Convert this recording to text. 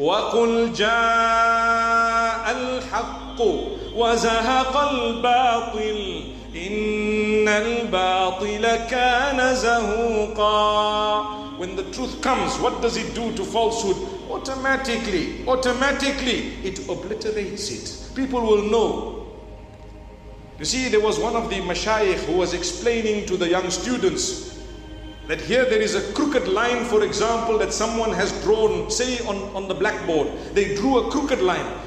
وَقُلْ جَاءَ الْحَقُّ وَزَهَقَ الْبَاطِلُ إِنَّ الْبَاطِلَ كَانَ زَهُوقًا. When the truth comes, what does it do to falsehood? Automatically, it obliterates it. People will know. You see, there was one of the mashayikh who was explaining to the young students that here there is a crooked line, for example, that someone has drawn, say on the blackboard. They drew a crooked line.